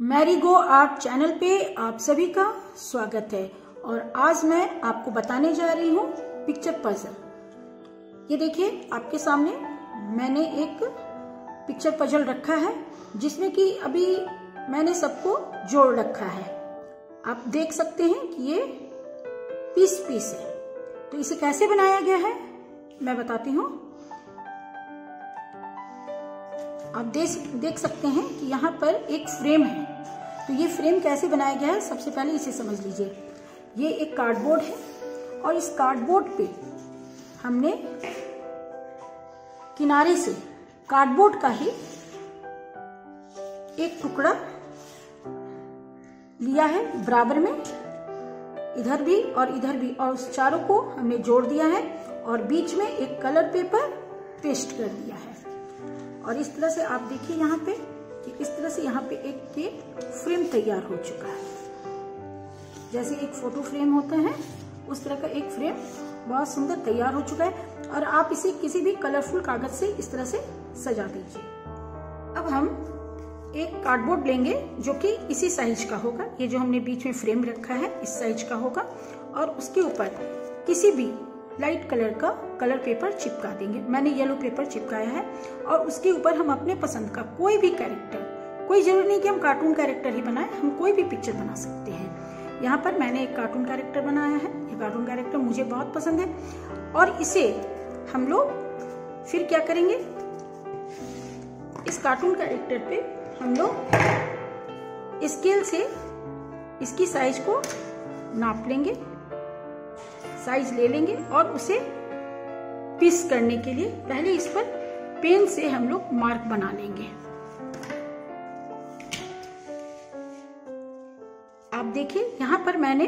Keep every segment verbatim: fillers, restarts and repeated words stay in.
Merry go art channel पे आप सभी का स्वागत है। और आज मैं आपको बताने जा रही हूँ पिक्चर पजल। ये देखिए आपके सामने मैंने एक पिक्चर पजल रखा है जिसमें कि अभी मैंने सबको जोड़ रखा है। आप देख सकते हैं कि ये पीस पीस है। तो इसे कैसे बनाया गया है मैं बताती हूँ। आप देख सकते हैं कि यहाँ पर एक फ्रेम है। तो ये फ्रेम कैसे बनाया गया है सबसे पहले इसे समझ लीजिए। ये एक कार्डबोर्ड है और इस कार्डबोर्ड पे हमने किनारे से कार्डबोर्ड का ही एक टुकड़ा लिया है बराबर में, इधर भी और इधर भी, और उस चारों को हमने जोड़ दिया है और बीच में एक कलर पेपर पेस्ट कर दिया है। और इस तरह से आप देखिए यहाँ पे कि इस तरह से यहाँ पे एक ये फ्रेम तैयार हो चुका है। जैसे एक फोटो फ्रेम होता है उस तरह का एक फ्रेम बहुत सुंदर तैयार हो चुका है। और आप इसे किसी भी कलरफुल कागज से इस तरह से सजा दीजिए। अब हम एक कार्डबोर्ड लेंगे जो कि इसी साइज का होगा। ये जो हमने बीच में फ्रेम रखा है इस साइज का होगा। और उसके ऊपर किसी भी लाइट कलर का कलर पेपर चिपका देंगे। मैंने येलो पेपर चिपकाया है। और उसके ऊपर हम अपने पसंद का कोई भी कैरेक्टर, कोई जरूरी नहीं कि हम कार्टून कैरेक्टर ही बनाएं, हम कोई भी पिक्चर बना सकते हैं। यहाँ पर मैंने एक कार्टून कैरेक्टर बनाया है। ये कार्टून कैरेक्टर मुझे बहुत पसंद है। और इसे हम लोग फिर क्या करेंगे, इस कार्टून कैरेक्टर पे हम लोग स्केल से इसकी साइज को नाप लेंगे, साइज ले लेंगे। और उसे पीस करने के लिए पहले इस पर पेन से हम लोग मार्क बना लेंगे। आप देखिए यहाँ पर मैंने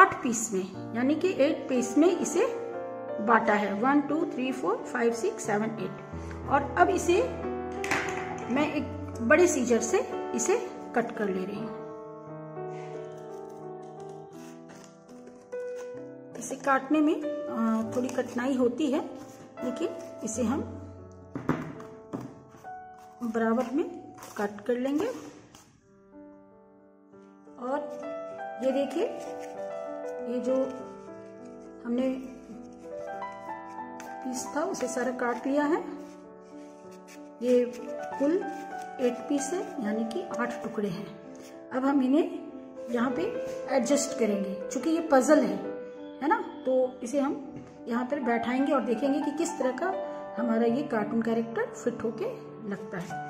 आठ पीस में यानी कि एट पीस में इसे बांटा है। One two three four five six seven eight. और अब इसे मैं एक बड़े सीजर से इसे कट कर ले रही हूँ। इसे काटने में थोड़ी कठिनाई होती है लेकिन इसे हम बराबर में कट कर लेंगे। और ये देखिए ये जो हमने पीस था उसे सारा काट लिया है। ये कुल एट पीस है यानी कि आठ टुकड़े हैं। अब हम इन्हें यहाँ पे एडजस्ट करेंगे क्योंकि ये पजल है है ना। तो इसे हम यहाँ पर बैठाएंगे और देखेंगे कि किस तरह का हमारा ये कार्टून कैरेक्टर फिट होके लगता है।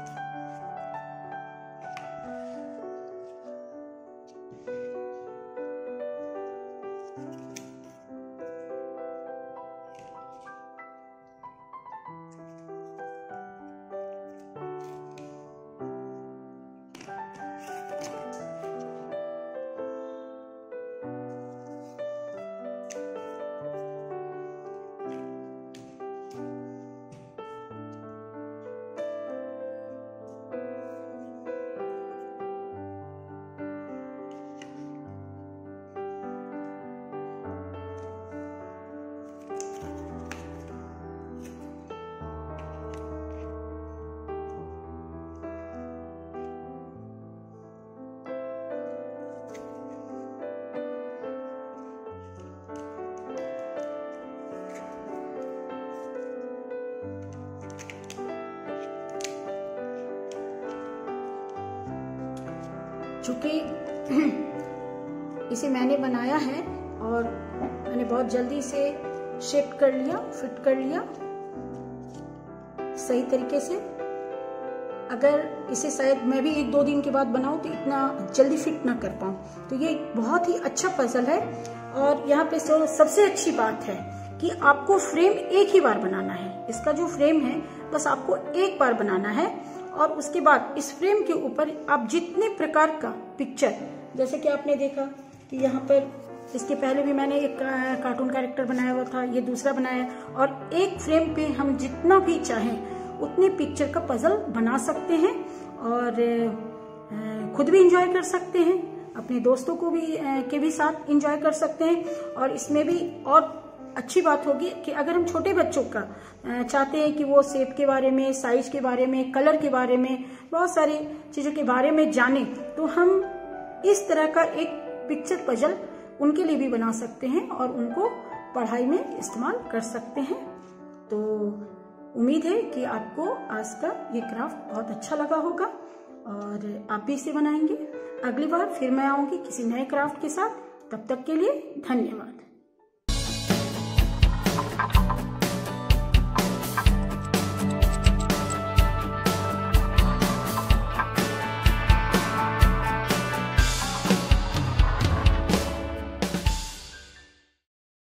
चूंकि इसे मैंने बनाया है और मैंने बहुत जल्दी इसे शेप कर लिया, फिट कर लिया सही तरीके से। अगर इसे शायद मैं भी एक दो दिन के बाद बनाऊं तो इतना जल्दी फिट ना कर पाऊं। तो ये बहुत ही अच्छा पजल है। और यहाँ पे सबसे अच्छी बात है कि आपको फ्रेम एक ही बार बनाना है। इसका जो फ्रेम है बस आपको एक बार बनाना है। और उसके बाद इस फ्रेम के ऊपर आप जितने प्रकार का पिक्चर, जैसे कि आपने देखा कि यहाँ पर इसके पहले भी मैंने एक कार्टून कैरेक्टर बनाया हुआ था, ये दूसरा बनाया। और एक फ्रेम पे हम जितना भी चाहें उतने पिक्चर का पजल बना सकते हैं और खुद भी एंजॉय कर सकते हैं, अपने दोस्तों को भी के भी साथ एंजॉय कर सकते हैं। और इसमें भी और अच्छी बात होगी कि अगर हम छोटे बच्चों का चाहते हैं कि वो शेप के बारे में, साइज के बारे में, कलर के बारे में, बहुत सारी चीज़ों के बारे में जाने, तो हम इस तरह का एक पिक्चर पजल उनके लिए भी बना सकते हैं और उनको पढ़ाई में इस्तेमाल कर सकते हैं। तो उम्मीद है कि आपको आज का ये क्राफ्ट बहुत अच्छा लगा होगा और आप भी इसे बनाएंगे। अगली बार फिर मैं आऊँगी किसी नए क्राफ्ट के साथ। तब तक के लिए धन्यवाद।